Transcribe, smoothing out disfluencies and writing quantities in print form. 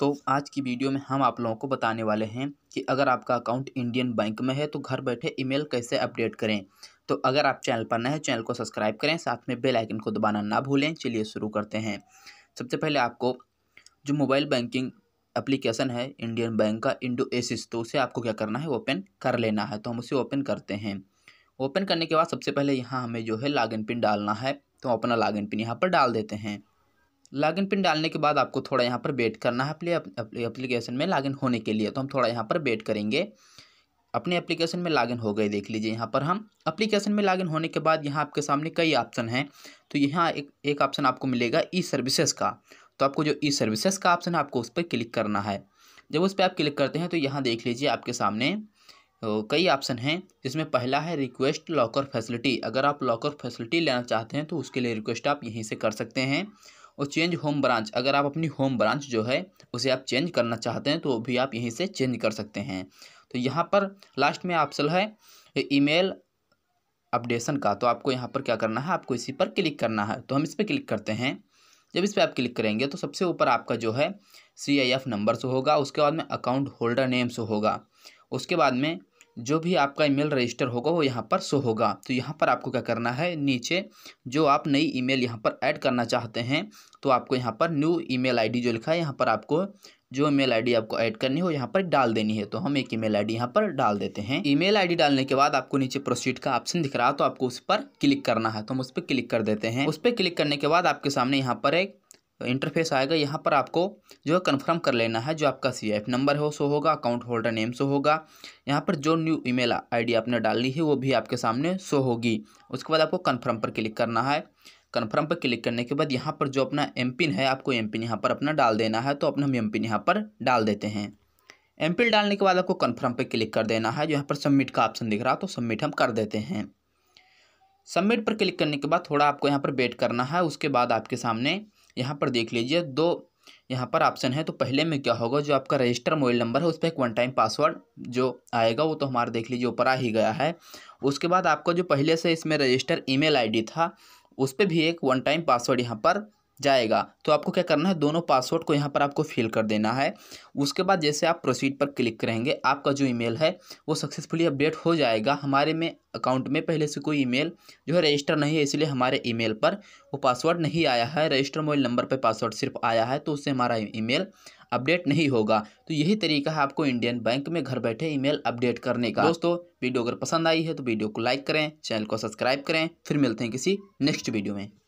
तो आज की वीडियो में हम आप लोगों को बताने वाले हैं कि अगर आपका अकाउंट इंडियन बैंक में है तो घर बैठे ईमेल कैसे अपडेट करें। तो अगर आप चैनल पर नए हैं चैनल को सब्सक्राइब करें, साथ में बेल आइकन को दबाना ना भूलें। चलिए शुरू करते हैं। सबसे पहले आपको जो मोबाइल बैंकिंग एप्लीकेशन है इंडियन बैंक का इंडो एसिस, तो उसे आपको क्या करना है, ओपन कर लेना है। तो हम उसे ओपन करते हैं। ओपन करने के बाद सबसे पहले यहाँ हमें जो है लॉगिन पिन डालना है, तो अपना लॉगिन पिन यहाँ पर डाल देते हैं। लॉगिन पिन डालने के बाद आपको थोड़ा यहाँ पर वेट करना है अपने एप्लीकेशन में लॉगिन होने के लिए। तो हम थोड़ा यहाँ पर वेट करेंगे। अपने एप्लीकेशन में लॉगिन हो गए, देख लीजिए यहाँ पर हम एप्लीकेशन में लॉगिन होने के बाद यहाँ आपके सामने कई ऑप्शन हैं। तो यहाँ एक ऑप्शन आपको मिलेगा ई सर्विसेज का। तो आपको जो ई सर्विसेज का ऑप्शन है आपको उस पर क्लिक करना है। जब उस पर आप क्लिक करते हैं तो यहाँ देख लीजिए आपके सामने कई ऑप्शन हैं, जिसमें पहला है रिक्वेस्ट लॉकर फैसिलिटी। अगर आप लॉकर फैसिलिटी लेना चाहते हैं तो उसके लिए रिक्वेस्ट आप यहीं से कर सकते हैं। और चेंज होम ब्रांच, अगर आप अपनी होम ब्रांच जो है उसे आप चेंज करना चाहते हैं तो भी आप यहीं से चेंज कर सकते हैं। तो यहाँ पर लास्ट में ऑप्शन है ईमेल अपडेशन का। तो आपको यहाँ पर क्या करना है, आपको इसी पर क्लिक करना है। तो हम इस पर क्लिक करते हैं। जब इस पर आप क्लिक करेंगे तो सबसे ऊपर आपका जो है CIF नंबर शो होगा, उसके बाद में अकाउंट होल्डर नेम शो होगा, उसके बाद में जो भी आपका ईमेल रजिस्टर होगा वो यहाँ पर शो होगा। तो यहाँ पर आपको क्या करना है, नीचे जो आप नई ईमेल यहाँ पर ऐड करना चाहते हैं तो आपको यहाँ पर न्यू ईमेल आईडी जो लिखा है यहाँ पर आपको जो ईमेल आईडी आपको ऐड करनी हो यहाँ पर डाल देनी है। तो हम एक ईमेल आईडी यहाँ पर डाल देते हैं। ईमेल आईडी डालने के बाद आपको नीचे प्रोसीड का ऑप्शन दिख रहा है, तो आपको उस पर क्लिक करना है। तो हम उस पर क्लिक कर देते हैं। उस पर क्लिक करने के बाद आपके सामने यहाँ पर एक इंटरफेस आएगा। यहाँ पर आपको जो है कन्फर्म कर लेना है, जो आपका CIF नंबर है वो शो होगा, अकाउंट होल्डर नेम शो होगा, यहाँ पर जो न्यू ईमेल आईडी आपने डाली है वो भी आपके सामने शो होगी। उसके बाद आपको कन्फर्म पर क्लिक करना है। कन्फर्म पर क्लिक करने के बाद यहाँ पर जो अपना MPIN है आपको MPIN यहाँ पर अपना डाल देना है। तो अपना हम MPIN यहाँ पर डाल देते हैं। MPIN डालने के बाद आपको कन्फर्म पर क्लिक कर देना है। यहाँ पर सबमिट का ऑप्शन दिख रहा है तो सबमिट हम कर देते हैं। सबमिट पर क्लिक करने के बाद थोड़ा आपको यहाँ पर वेट करना है। उसके बाद आपके सामने यहाँ पर देख लीजिए दो यहाँ पर ऑप्शन है। तो पहले में क्या होगा, जो आपका रजिस्टर मोबाइल नंबर है उस पर एक वन टाइम पासवर्ड जो आएगा वो तो हमारा देख लीजिए ऊपर आ ही गया है। उसके बाद आपका जो पहले से इसमें रजिस्टर ईमेल आईडी था उस पर भी एक वन टाइम पासवर्ड यहाँ पर जाएगा। तो आपको क्या करना है, दोनों पासवर्ड को यहाँ पर आपको फिल कर देना है। उसके बाद जैसे आप प्रोसीड पर क्लिक करेंगे आपका जो ईमेल है वो सक्सेसफुली अपडेट हो जाएगा। हमारे में अकाउंट में पहले से कोई ईमेल जो है रजिस्टर नहीं है, इसलिए हमारे ईमेल पर वो पासवर्ड नहीं आया है, रजिस्टर मोबाइल नंबर पर पासवर्ड सिर्फ आया है, तो उससे हमारा ईमेल अपडेट नहीं होगा। तो यही तरीका है आपको इंडियन बैंक में घर बैठे ईमेल अपडेट करने का। दोस्तों वीडियो अगर पसंद आई है तो वीडियो को लाइक करें, चैनल को सब्सक्राइब करें। फिर मिलते हैं किसी नेक्स्ट वीडियो में।